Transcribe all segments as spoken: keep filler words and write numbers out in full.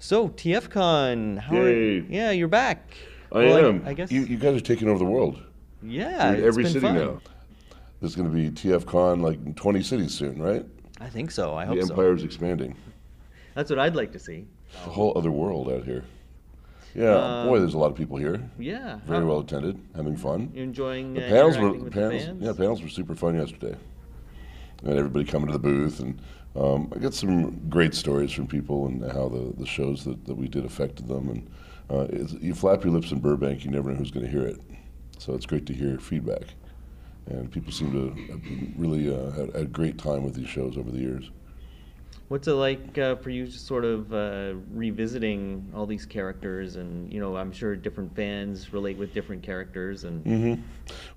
So TFCon, how are you? Yeah, you're back. I well, am. I, I guess you, you guys are taking over the world. Yeah, it's every been city fun. now. There's going to be TFCon like in twenty cities soon, right? I think so. I hope so. The empire is expanding. That's what I'd like to see. It's a whole other world out here. Yeah, uh, boy, there's a lot of people here. Yeah, very well attended, having fun. You're enjoying the uh, panels. Were, with panels, the fans? Yeah, panels were super fun yesterday. And everybody coming to the booth, and um, I got some great stories from people and how the the shows that, that we did affected them. And uh, it's, you flap your lips in Burbank, you never know who's going to hear it. So it's great to hear feedback, and people seem to have been really uh, had, had a great time with these shows over the years. What's it like uh, for you just sort of uh, revisiting all these characters? And, you know, I'm sure different fans relate with different characters. And mm-hmm.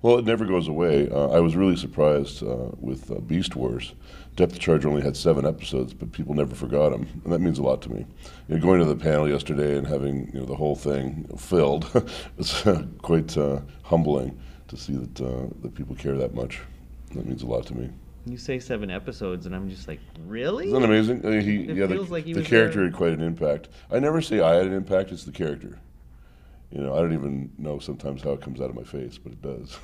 Well, it never goes away. Uh, I was really surprised uh, with uh, Beast Wars. Depth Charge only had seven episodes, but people never forgot them, and that means a lot to me. You know, going to the panel yesterday and having you know the whole thing filled was uh, quite uh, humbling to see that, uh, that people care that much. That means a lot to me. You say seven episodes, and I'm just like, really? Isn't that amazing? I mean, he, it yeah, feels the, like he the was character there. Had quite an impact. I never say I had an impact; it's the character. You know, I don't even know sometimes how it comes out of my face, but it does.